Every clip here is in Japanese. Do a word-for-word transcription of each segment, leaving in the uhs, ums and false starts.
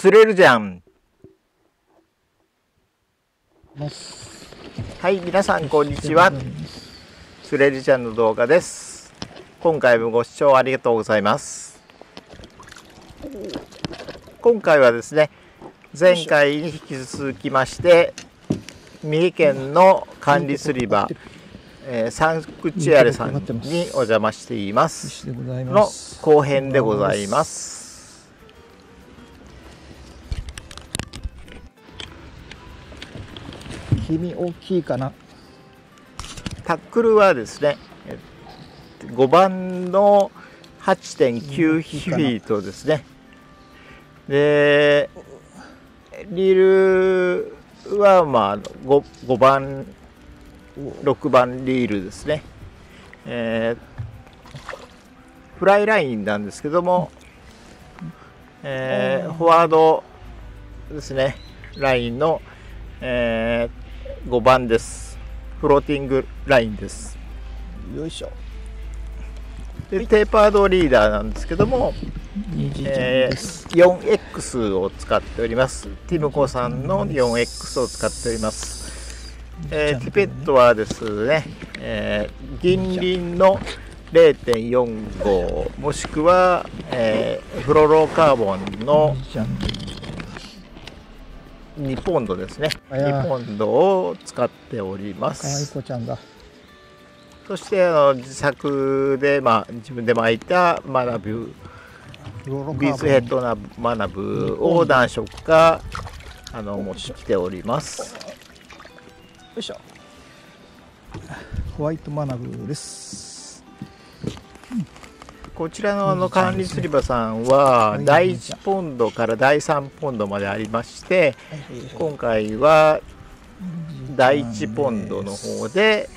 釣れるじゃん。はい、皆さんこんにちは。釣れるじゃんの動画です。今回もご視聴ありがとうございます。今回はですね、前回に引き続きまして、三重県の管理釣り場、えー、サンクチュアリさんにお邪魔しています。の後編でございます。君大きいかな。タックルはですね、ごばんの はちてんきゅう フィートですね。で、リールはまあ 5, ごばん、ろくばんリールですね、えー。フライラインなんですけども、えー、フォワードですね、ラインの、えーごばんです。フローティングラインです。よいしょ。でテーパードリーダーなんですけども、えー、よんエックス を使っております。ティムコさんの よんエックス を使っております。えー、ティペットはですね、えー、銀鱗の れいてんよんご もしくは、えー、フロロカーボンのにポンドですね。にポンドを使っております。かわいこちゃんだ。そしてあの自作で、まあ、自分で巻いたマナブー、ビーズヘッドなマナブーを何色かあの持ってきております。よいしょ。ホワイトマナブーです。うんこちらのあの管理釣り場さんはだいいちポンドからだいさんポンドまでありまして、今回はだいいちポンドの方で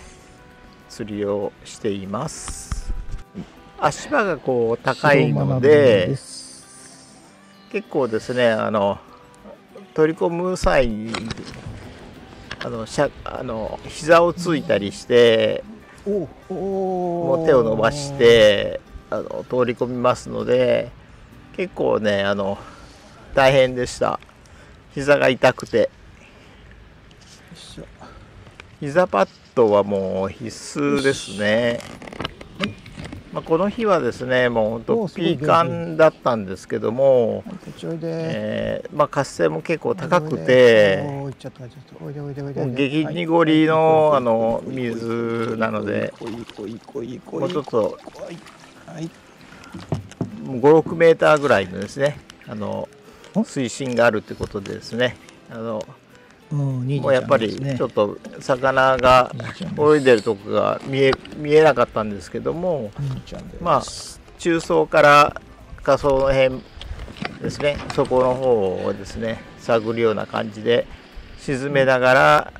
釣りをしています。足場がこう高いので、結構ですね、あの取り込む際にあのしゃあの膝をついたりして、もう手を伸ばして。あの通り込みますので結構ねあの大変でした。膝が痛くて膝パッドはもう必須ですね。まあ、この日はですねもうほんとピーカンだったんですけども、えー、まあ活性も結構高くて激濁りのあの水なのでもうちょっと。ご、ろくメーターぐらいのですね、あの水深があるということでですね、あのもうやっぱりちょっと魚が泳いでるとこが見え見えなかったんですけども、まあ中層から下層の辺ですね、そこの方をですね探るような感じで沈めながら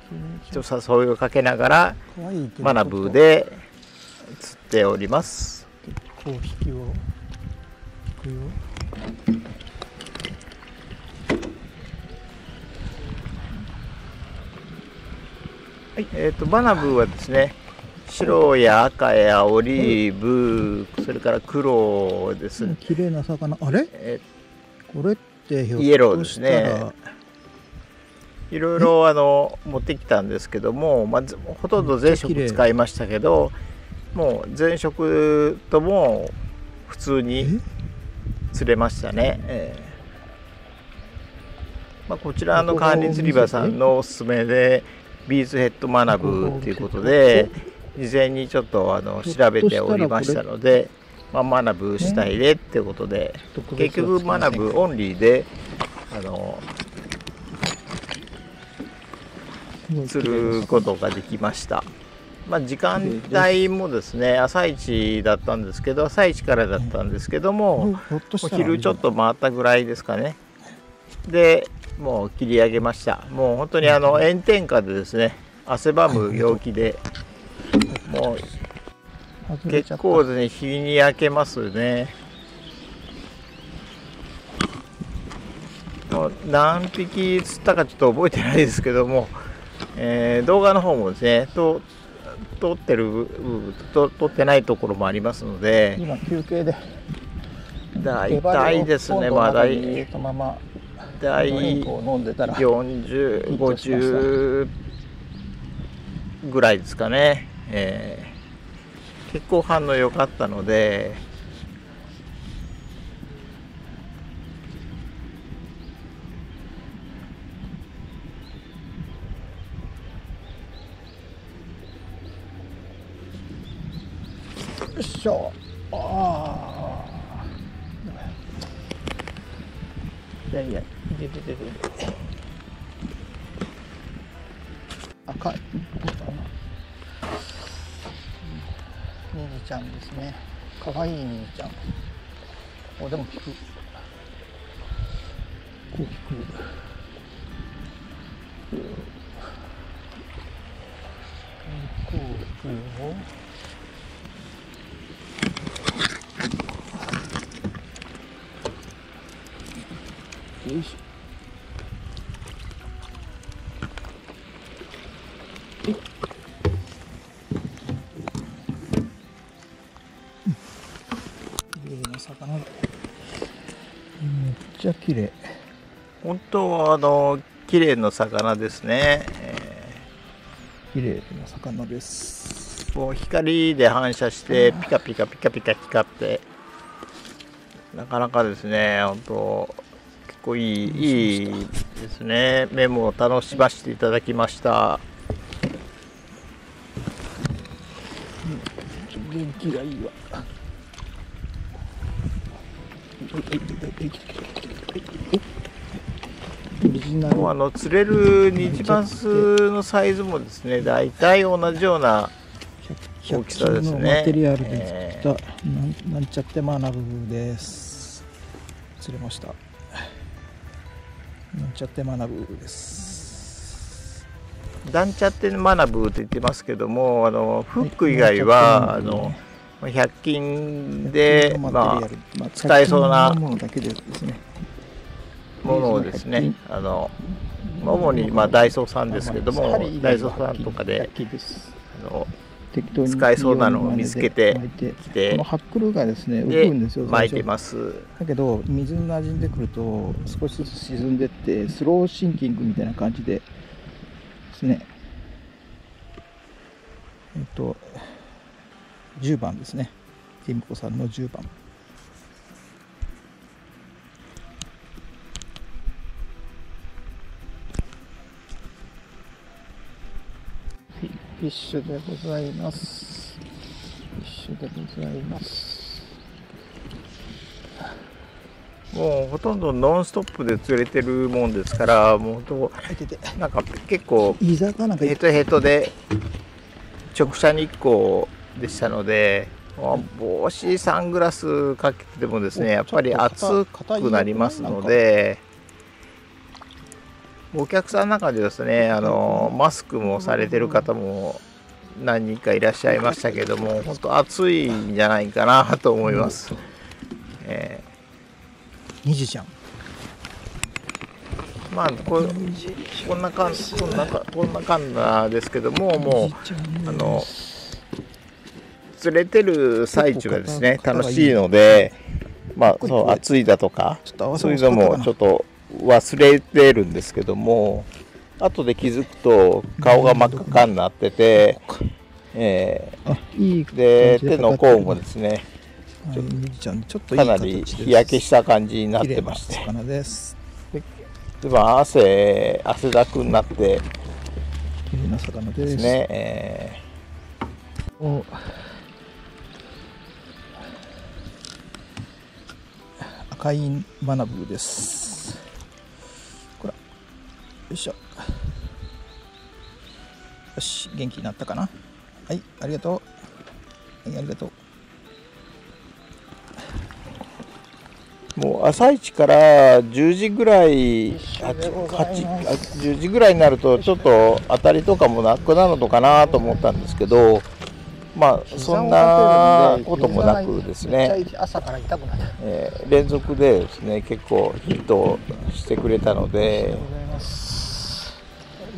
ちょっと誘いをかけながらマナブーで釣っております。こう引きを引くよ。はい、えっとマナブーはですね白や赤やオリーブそれから黒ですね。綺麗な魚あれ、えー、これってひょっとしたらイエローですね。いろいろあの持ってきたんですけども、まずほとんど全色使いましたけど。もう全色とも普通に釣れましたね。ええまあ、こちらの管理釣り場さんのおすすめでビーズヘッドマナブーということで事前にちょっとあの調べておりましたので、まあ、マナブー主体でっていうことで結局マナブーオンリーであの釣ることができました。まあ時間帯もですね朝一だったんですけど朝一からだったんですけどもお昼ちょっと回ったぐらいですかねでもう切り上げました。もう本当にあの炎天下でですね汗ばむ陽気でもう結構ですね日に焼けますね。もう何匹釣ったかちょっと覚えてないですけども、えー、動画の方もですねと撮ってると撮ってないところもありますので今休憩で大体ですねまあ大体よんじゅう、ごじゅうぐらいですかね、えー、結構反応良かったので、よいしょ。あいやいや、でででで赤いニニちゃんですね。かわいいニニちゃん。お、でも効く。こう効く。こう効くよ。よいしょ。え綺麗な魚だ。めっちゃ綺麗。本当はあの綺麗な魚ですね。綺麗な魚です。こう光で反射してピカピカピカピカ光って、なかなかですね本当。結構いい、いいですね。メモを楽しませていただきました。うん、元気がいいわ。もうあの釣れるニジマスのサイズもですね、大体同じような大きさですね。マテリアルで作った、えー、なんちゃってマナブです。釣れました。なんちゃってマナブーです。なんちゃってマナブーって言ってますけども、あのフック以外は、ね、あのひゃく均でまあ使えそうなものをですね、あの主にまあダイソーさんですけども、ダイソーさんとかであの使えそうなのを見つけてきて、このハックルがですね、浮くんですよ。巻いてます。だけど水に馴染んでくると少しずつ沈んでってスローシンキングみたいな感じでですね。えっとじゅうばんですね。ティムコさんのじゅうばん。フィッシュでございます。フィッシュでございます。もうほとんどノンストップで釣れてるもんですから、もうどうなんか結構ヘトヘトで直射日光でしたので、帽子サングラスかけてもですね、やっぱり暑くなりますので。お客さんの中でですね、あのマスクもされてる方も何人かいらっしゃいましたけども、本当暑いんじゃないかなと思います。えー、ニジちゃん。まあここんな感じ、こんなこんな感じですけども、もうあの釣れてる最中はですね、楽しいので、まあそう暑いだとかそういうのもちょっと。忘れてるんですけども、後で気づくと顔が真っ赤になってて、えー、で手の甲もですねかなり日焼けした感じになってまして、でまあ汗汗だくになってですね、えー、赤いマナブーです。よいしょ。よし、元気になったかな。はい、ありがとう。はい、ありがとう。もう朝一からじゅうじぐらい、はちじぐらいになるとちょっと当たりとかもなくなるのかなと思ったんですけど、まあそんなこともなくですね、えー、連続でですね結構ヒットしてくれたので。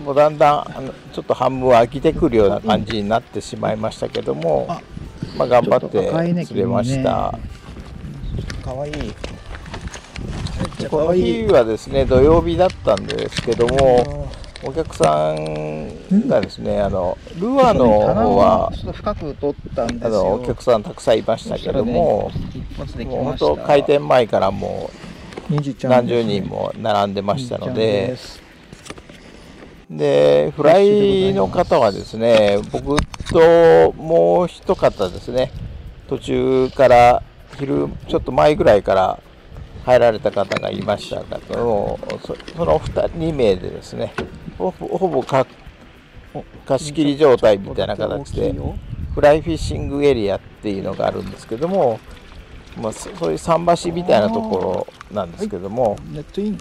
もうだんだんあのちょっと半分飽きてくるような感じになってしまいましたけども、まあ頑張って釣れました。可愛い。ね。この日はですね、土曜日だったんですけども、お客さんがですね、あのルアーの方はあのお客さんたくさんいましたけども、本当開店前からもう何十人も並んでましたので。でフライの方はですね、僕ともう一方ですね、途中から昼ちょっと前ぐらいから入られた方がいましたけど、そ, その 2, 2名でですね、ほ, ほぼか貸し切り状態みたいな形でフライフィッシングエリアっていうのがあるんですけども、まあ、そういう桟橋みたいなところなんですけども、はい、ネットイン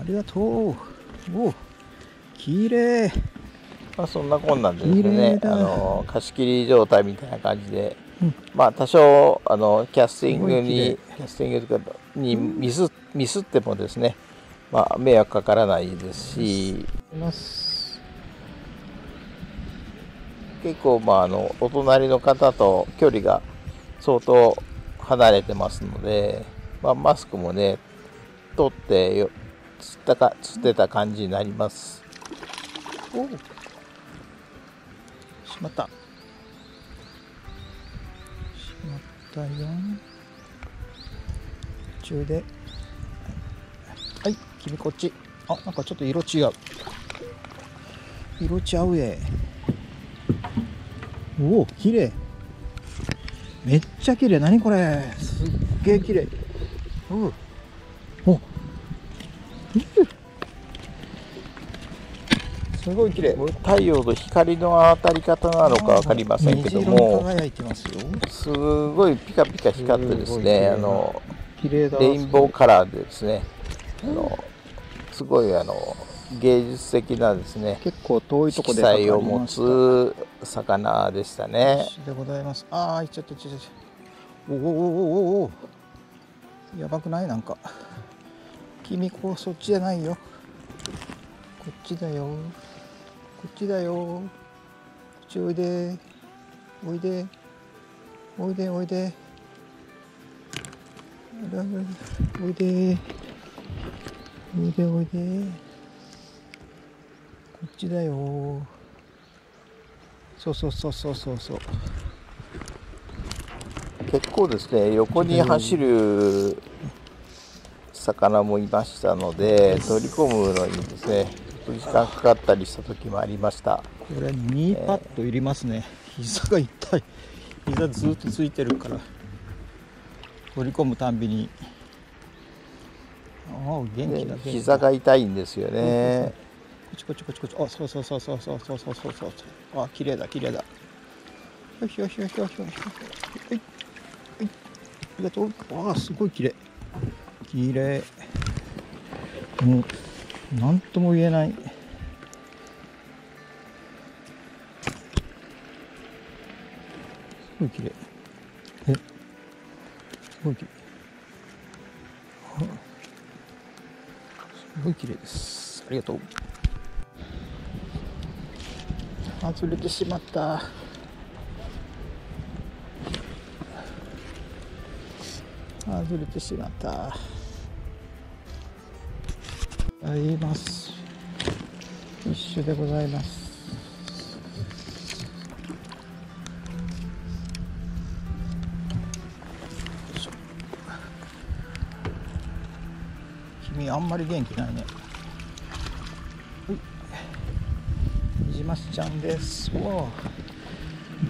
ありがとう。おきれい。まあそんなこんなんでですね、あの貸し切り状態みたいな感じで、うん、まあ多少あのキャスティングにキャスティングとかにミスミスってもですね、まあ迷惑かからないですし、結構まああのお隣の方と距離が相当離れてますので、まあマスクもね取ってよつったかつってた感じになります。おしまった。しまったよ。途中で。はい、君こっち。あ、なんかちょっと色違う。色違うえ。おお、綺麗。めっちゃ綺麗。何これ。すっげえ綺麗。うん。お。すごい綺麗。太陽の光の当たり方なのか分かりませんけども、すごいピカピカ光ってですね、あのレインボーカラーでですね、あのすごいあの芸術的なですね、結構遠いとこで色彩を持つ魚でしたね。でございます。ああ、いっちゃったいっちゃった。おおおおおお。やばくないなんか。君こうそっちじゃないよ。こっちだよ。こっちだよ。こっちおいで。おいで。おいでおいで。おいで。おいでおいで。こっちだよ。そうそうそうそうそうそう。結構ですね、横に走る魚もいましたので、取り込むのにですね、時間かかったりした時もありました。これにパッといりますね。えー、膝が痛い。膝ずっとついてるから。取り込むたんびに。ああ、元気だ。膝が痛いんですよね。こっちこっちこっちこっち。あ、そうそうそうそうそうそうそうそうそう。あ、綺麗だ綺麗だ。よしよしよしよしよし。はいはい。ありがとう。ああ、すごい綺麗。綺麗。もう。なんとも言えない。すごい綺麗。え、すごい綺麗。すごい綺麗です。ありがとう。外れてしまった。外れてしまった。あります。一緒でございます。君あんまり元気ないね。ニジマスちゃんです。お、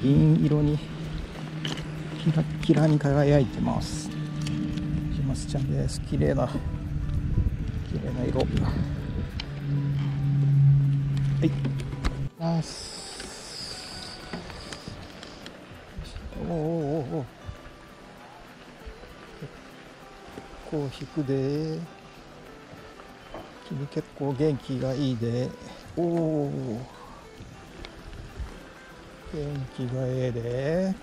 銀色にキラキラに輝いてます。ニジマスちゃんです。綺麗な。綺麗な色。はい。ナイス。おーおーおー。こう引くで。君結構元気がいいで。おお。元気がええで。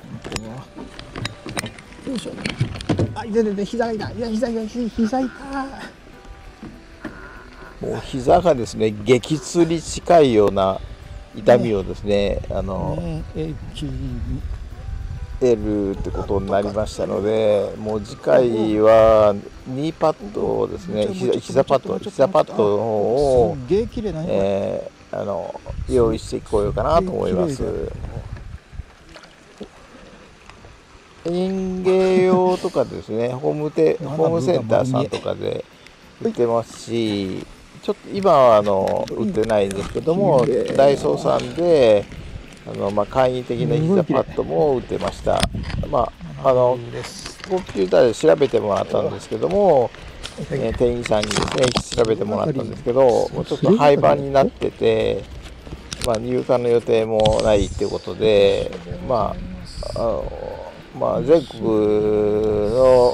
よいしょ。あ、いででで、膝が痛い。膝が痛い。膝痛い。もう膝がですね、激痛に近いような痛みをですね、ねあの、ねええるってことになりましたので、もう次回はにパッドをですね、膝パッド、膝パッドの方を、えー、あの用意してこようかなと思います。園芸用とかですね、ホームテ、ホームセンターさんとかで売ってますし、ちょっと今はあの売ってないんですけども、ダイソーさんであのまあ簡易的な膝パッドも売ってました。まああのコンピューターで調べてもらったんですけども、えー、店員さんにですね調べてもらったんですけど、もうちょっと廃盤になってて、まあ入荷の予定もないっていうことで、まああの。まあ全国の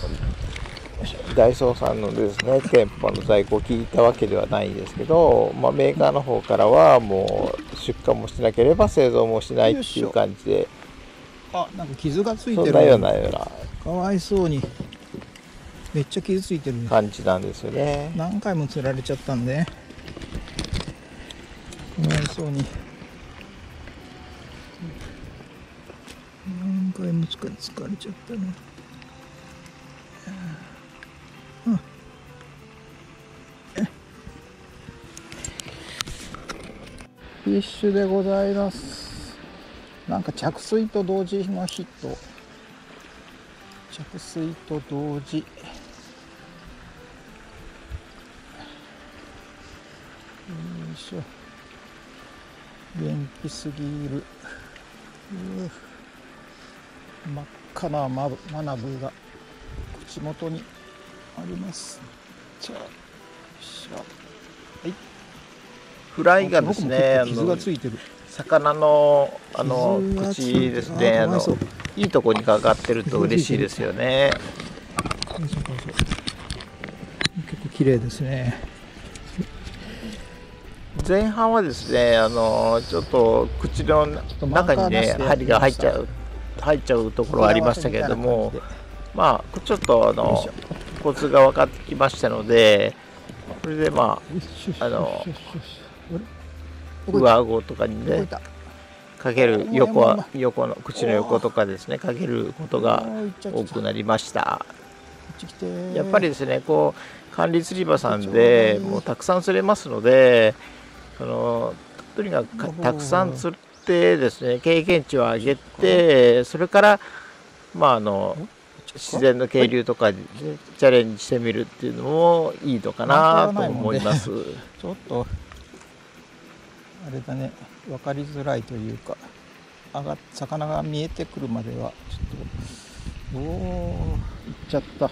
ダイソーさんのですね店舗の在庫を聞いたわけではないんですけど、まあ、メーカーの方からはもう出荷もしなければ製造もしないっていう感じで、あ、なんか傷がついてる、そんなようなような、かわいそうにめっちゃ傷ついてる感じなんですよね。何回も釣られちゃったんで、かわいそうに何回も疲れちゃったね。うん、フィッシュでございます。なんか着水と同時のヒット、着水と同時よいしょ、元気すぎる。う真っ赤なマナブが口元にあります。じゃあ、よいしょ。はい。フライがですね、傷がついてる。魚のあの口ですね、あのいいとこにかかってると嬉しいですよね。結構綺麗ですね。前半はですね、あのちょっと口の中にね針が入っちゃう。入っちゃうところはありましたけれども、まあちょっとあのコツが分かってきましたので、それでまああの上顎とかにねかける、横は横の口の横とかですねかけることが多くなりました。やっぱりですね、こう管理釣り場さんでもうたくさん釣れますので、あのとにかくたくさん釣る。ですね、経験値を上げて、それから、まあ、あの自然の渓流とかにチャレンジしてみるっていうのもいいのかなと思います。ちょっとあれだね、分かりづらいというか、上が魚が見えてくるまではちょっと、おお、行っちゃった。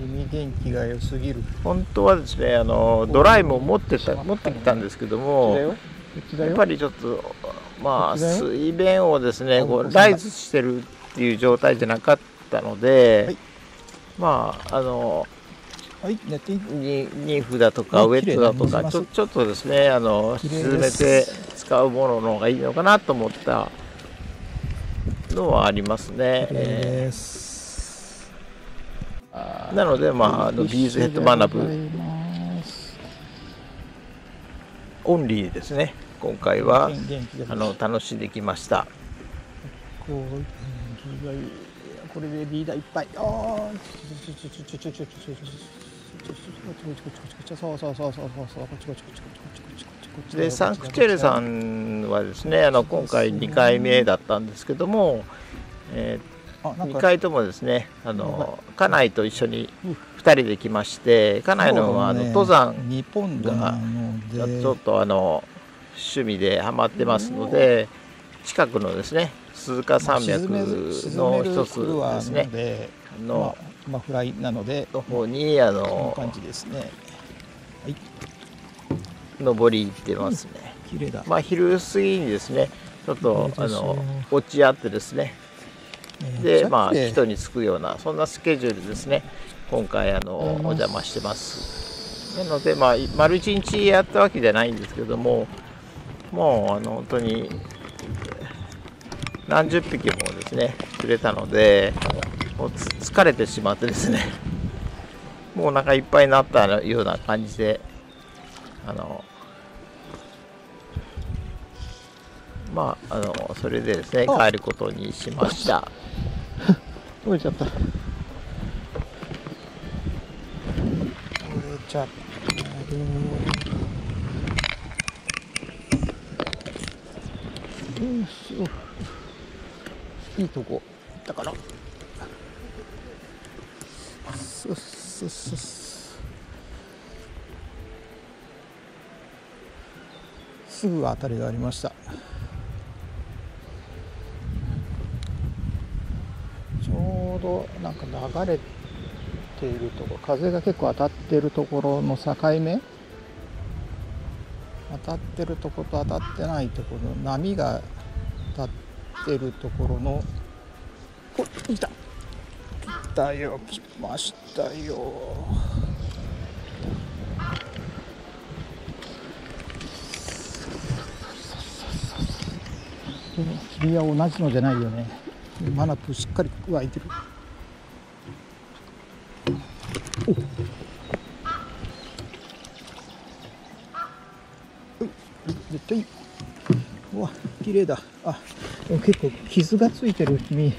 海元気が良すぎる。本当はですね、あのドライも持ってた持ってきたんですけども、やっぱりちょっとまあ水面をですねこうライズしてるっていう状態じゃなかったので、はい、まああの、はい、ニフだとかウェットだとかちょ、ちょっとですねあの沈めて使うものの方がいいのかなと思ったのはありますね。なので、まあ、あのビーズヘッドマナブオンリーですね、今回はあの楽しんできました。これでリーダーいっぱい、あでサンクチェレさんはですね、あの今回にかいめだったんですけども、えーにかいともですね、あの家内と一緒にふたりで来まして、家内のあの登山がちょっとあの趣味でハマってますので、近くのですね鈴鹿山脈の一つですねの方にあの登り行ってますね。まあ昼過ぎにですねちょっとあの落ち合ってですね、でまあ人につくようなそんなスケジュールですね、今回あのお邪魔してます。なのでまあ丸一日やったわけじゃないんですけども、もうあの本当に何十匹もですね釣れたので、もう疲れてしまってですね、もうお腹いっぱいになったような感じで、あのまあ、あのそれでですね、帰ることにしました。折れちゃった、折れちゃったね。うん、すごいいいとこだから、そうそうそうそう、すぐ当たりがありました。ちょうどなんか流れているところ、風が結構当たっているところの境目、当たってるところと当たってないところ、波が当たってるところの、おっ、来た来たよ、来ましたよ。釣りは同じのじゃないよね。マナプーしっかり湧いてる。おっ、絶対いい。うわ、綺麗だ。あ、でも結構傷がついてる。君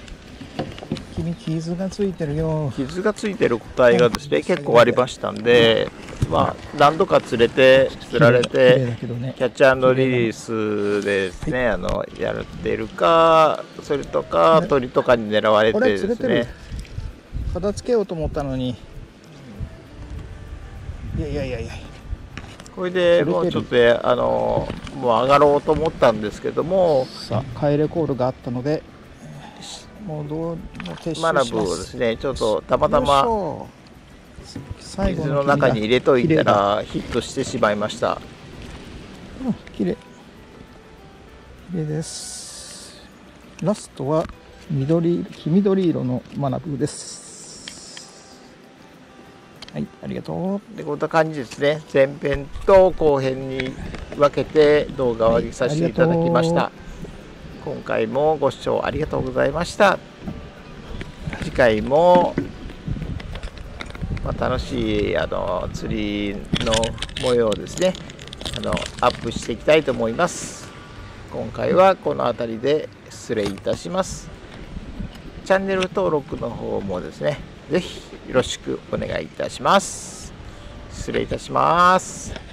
君傷がついてるよ。傷がついてる個体がですね、結構ありましたんで、まあ、何度か釣れて、釣られて、キャッチ&リリースでですね、あのやってるか、それとか鳥とかに狙われてですね、片付けようと思ったのに、いやいやいやいや、これでもうちょっとあのもう上がろうと思ったんですけども、さあ帰れコールがあったので、もうどうマナブーをですね、ちょっとたまたま水の中に入れといたらヒットしてしまいました。きれいきれいです。ラストは緑、黄緑色のマナブーです。はい、ありがとう。で、こんな感じですね、前編と後編に分けて動画を上げさせていただきました。はい、今回もご視聴ありがとうございました。次回もまあ楽しいあの釣りの模様をですね、あのアップしていきたいと思います。今回はこの辺りで失礼いたします。チャンネル登録の方もですね、是非よろしくお願いいたします。失礼いたします。